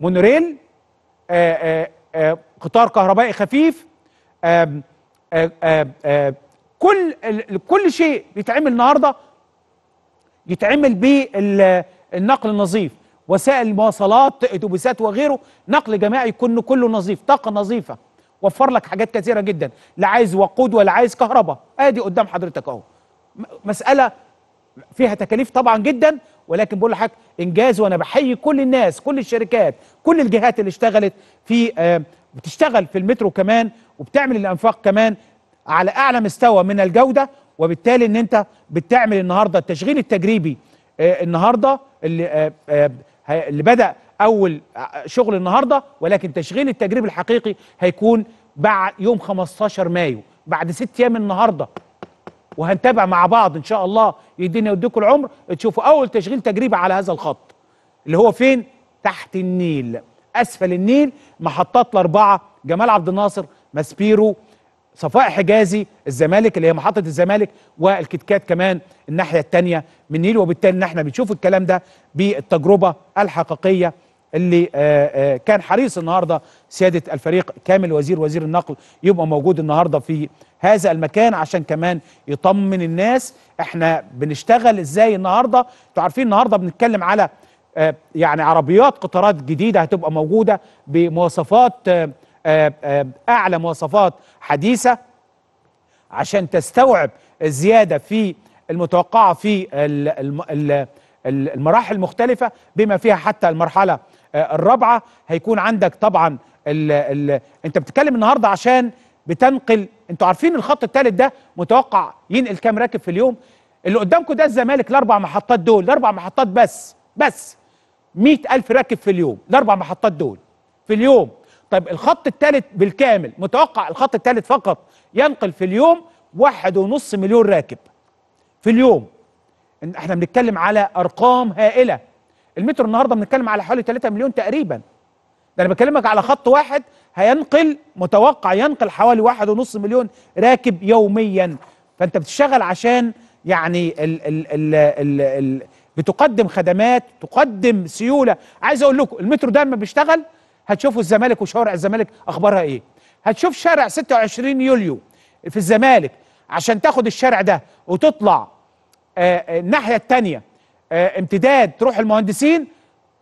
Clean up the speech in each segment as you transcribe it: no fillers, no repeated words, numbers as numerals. مونوريل، قطار كهربائي خفيف، كل شيء بيتعمل النهارده يتعمل بالنقل النظيف، وسائل المواصلات اتوبيسات وغيره، نقل جماعي يكون كله نظيف، طاقه نظيفه، وفر لك حاجات كثيره جدا، لا عايز وقود ولا عايز كهرباء، ادي قدام حضرتك اهو. مساله فيها تكاليف طبعا جدا، ولكن بقول لحضرتك انجاز، وانا بحيي كل الناس، كل الشركات، كل الجهات اللي اشتغلت في بتشتغل في المترو كمان، وبتعمل الانفاق كمان على اعلى مستوى من الجوده، وبالتالي ان انت بتعمل النهارده التشغيل التجريبي النهارده اللي بدأ اول شغل النهارده، ولكن تشغيل التجريب الحقيقي هيكون بعد يوم 15 مايو، بعد 6 ايام من النهارده، وهنتابع مع بعض ان شاء الله، يدينا يديكم العمر تشوفوا اول تشغيل تجريبي على هذا الخط اللي هو فين؟ تحت النيل، اسفل النيل، محطات الاربعه، جمال عبد الناصر، ماسبيرو، صفاء حجازي، الزمالك اللي هي محطه الزمالك، والكتكات كمان الناحيه الثانيه من النيل. وبالتالي ان احنا بنشوف الكلام ده بالتجربه الحقيقيه اللي كان حريص النهارده سياده الفريق كامل وزير النقل يبقى موجود النهارده في هذا المكان، عشان كمان يطمن الناس احنا بنشتغل ازاي النهارده. انتوا عارفين النهارده بنتكلم على يعني عربيات قطارات جديده هتبقى موجوده بمواصفات اعلى مواصفات حديثه، عشان تستوعب الزياده في المتوقعه في المراحل المختلفه بما فيها حتى المرحله الرابعه. هيكون عندك طبعا انت بتتكلم النهارده عشان بتنقل، انتوا عارفين الخط الثالث ده متوقع ينقل كام راكب في اليوم؟ اللي قدامكم ده الزمالك، الاربع محطات دول، الاربع محطات بس 100,000 راكب في اليوم، الاربع محطات دول في اليوم. طيب الخط الثالث بالكامل متوقع، الخط الثالث فقط ينقل في اليوم 1.5 مليون راكب في اليوم. احنا بنتكلم على ارقام هائله. المترو النهارده بنتكلم على حوالي 3 مليون تقريبا، ده انا بكلمك على خط واحد هينقل، متوقع ينقل حوالي 1.5 مليون راكب يوميا. فانت بتشتغل عشان يعني ال بتقدم خدمات، تقدم سيوله. عايز اقول لكم المترو ده لما بيشتغل هتشوفوا الزمالك وشوارع الزمالك اخبارها ايه. هتشوف شارع 26 يوليو في الزمالك، عشان تاخد الشارع ده وتطلع الناحيه الثانيه امتداد تروح المهندسين،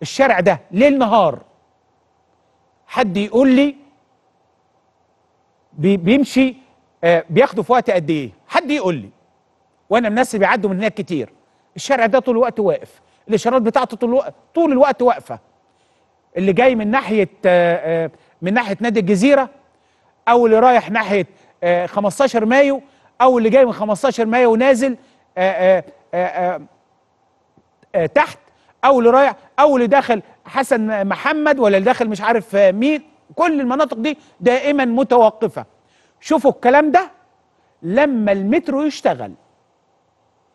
الشارع ده ليل نهار. حد يقول لي بيمشي بياخده في وقت قد ايه؟ حد يقول لي، وانا الناس اللي بيعدوا من هناك كتير. الشارع ده طول الوقت واقف، الاشارات بتاعته طول الوقت واقفه. اللي جاي من ناحيه نادي الجزيره، او اللي رايح ناحيه 15 مايو، او اللي جاي من 15 مايو ونازل تحت، او اللي رايح، او اللي داخل حسن محمد، ولا اللي داخل مش عارف مين. كل المناطق دي دائما متوقفه. شوفوا الكلام ده لما المترو يشتغل،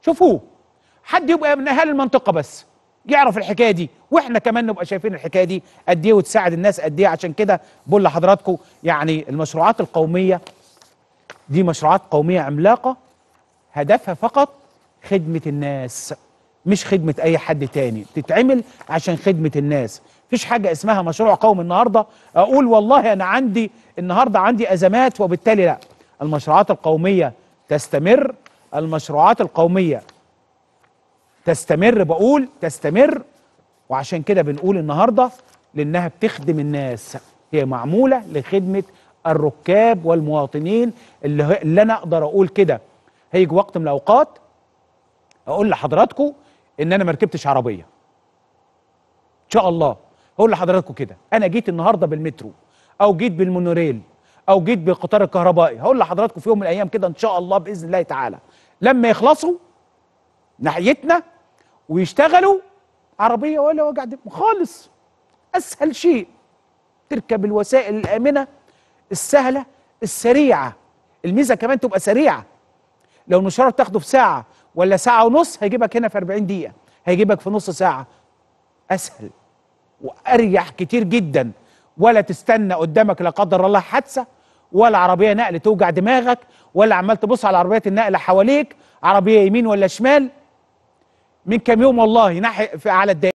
شوفوه. حد يبقى من اهالي المنطقه بس يعرف الحكايه دي، واحنا كمان نبقى شايفين الحكايه دي قد ايه، وتساعد الناس قد ايه. عشان كده بقول لحضراتكم يعني المشروعات القوميه دي مشروعات قوميه عملاقه، هدفها فقط خدمه الناس، مش خدمه اي حد تاني، بتتعمل عشان خدمه الناس. مفيش حاجه اسمها مشروع قومي النهارده اقول والله انا عندي النهارده عندي ازمات وبالتالي لا. المشروعات القوميه تستمر، المشروعات القوميه تستمر، بقول تستمر، وعشان كده بنقول النهارده لانها بتخدم الناس، هي معموله لخدمه الركاب والمواطنين. اللي انا اقدر اقول كده، هيجي وقت من الاوقات اقول لحضراتكم ان انا ما ركبتش عربيه ان شاء الله، هقول لحضراتكم كده انا جيت النهارده بالمترو، او جيت بالمونوريل، او جيت بالقطار الكهربائي. هقول لحضراتكم في يوم من الايام كده ان شاء الله باذن الله تعالى لما يخلصوا ناحيتنا ويشتغلوا عربيه ولا وجع دم خالص. اسهل شيء تركب الوسائل الامنه السهله السريعه، الميزه كمان تبقى سريعه. لو المشوار بتاخده في ساعه ولا ساعه ونص، هيجيبك هنا في 40 دقيقه، هيجيبك في نص ساعه. اسهل واريح كتير جدا، ولا تستنى قدامك لا قدر الله حادثه، ولا عربيه نقل توجع دماغك، ولا عمال تبص على عربيات النقل حواليك، عربيه يمين ولا شمال. من كام يوم والله على الدائرة